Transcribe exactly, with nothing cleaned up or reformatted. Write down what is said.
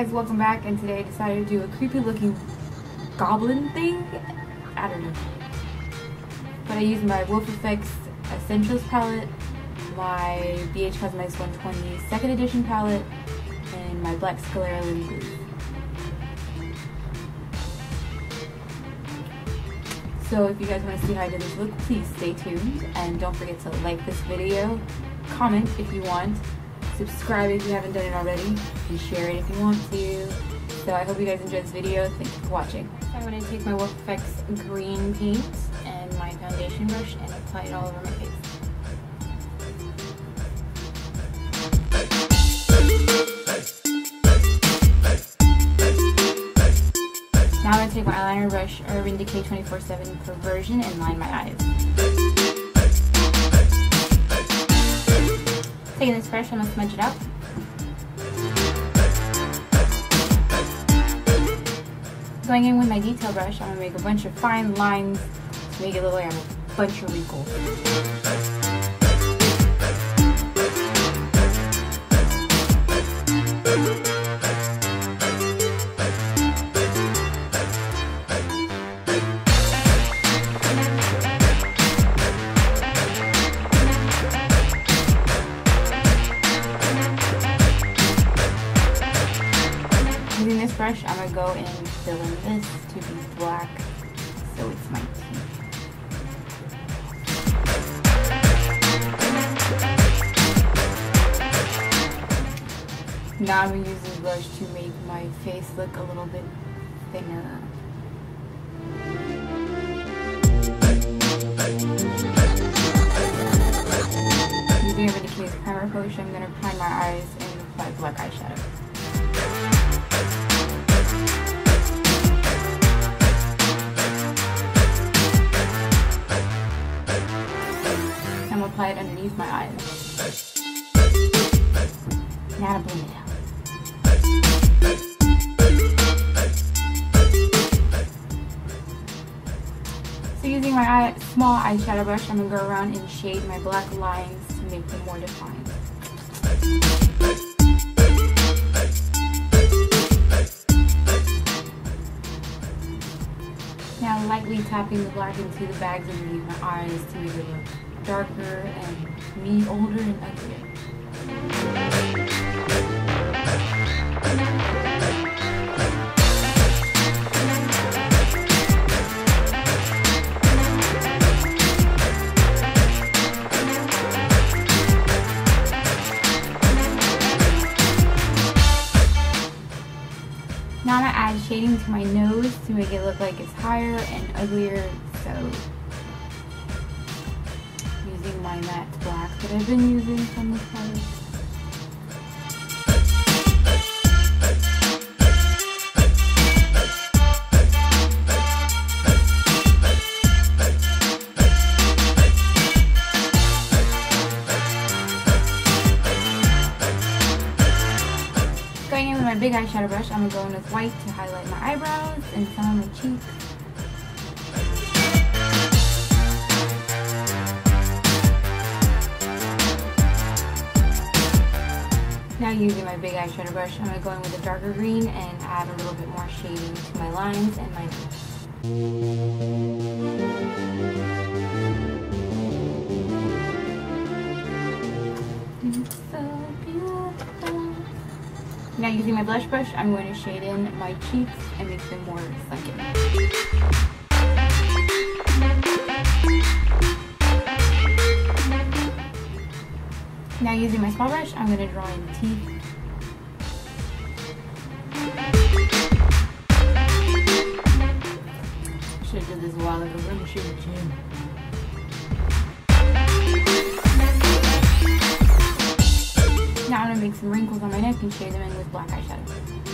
guys, welcome back, and today I decided to do a creepy looking goblin thing. I don't know. But I used my WolfeFX Essentials palette, my B H Cosmetics one twenty second edition palette, and my Black Sclera Lenses. So if you guys want to see how I did this look, please stay tuned, and don't forget to like this video, comment if you want, subscribe if you haven't done it already, and share it if you want to. So I hope you guys enjoyed this video. Thanks for watching. I'm going to take my WolfeFX green paint and my foundation brush and apply it all over my face. Now I'm going to take my eyeliner brush, Urban Decay twenty-four seven Perversion, and line my eyes. Taking this brush, I'm going to smudge it up. Going in with my detail brush, I'm going to make a bunch of fine lines to make it look like I'm a bunch of wrinkles. Using this brush, I'm gonna go and fill in this to be black, so it's my teeth. Now I'm gonna use this brush to make my face look a little bit thinner. Using a Urban Decay's primer polish, I'm gonna prime my eyes and apply black eyeshadow. Apply it underneath my eyes. Now to blend it out. So using my eye, small eyeshadow brush, I'm going to go around and shade my black lines to make them more defined. Now lightly tapping the black into the bags underneath my eyes to make it look darker and me older and uglier. Now I'm gonna add shading to my nose to make it look like it's higher and uglier, so using my matte black that I've been using from this palette. Going in with my big eyeshadow brush, I'm going to go in with white to highlight my eyebrows and some of my cheeks. Now using my big eyeshadow brush, I'm going to go in with a darker green and add a little bit more shading to my lines and my nose. It's so beautiful. Now using my blush brush, I'm going to shade in my cheeks and make them more sunken. Now using my small brush, I'm going to draw in teeth. Should have done this a while ago. Let me show you, Jim. Now I'm going to make some wrinkles on my neck and shade them in with black eyeshadow.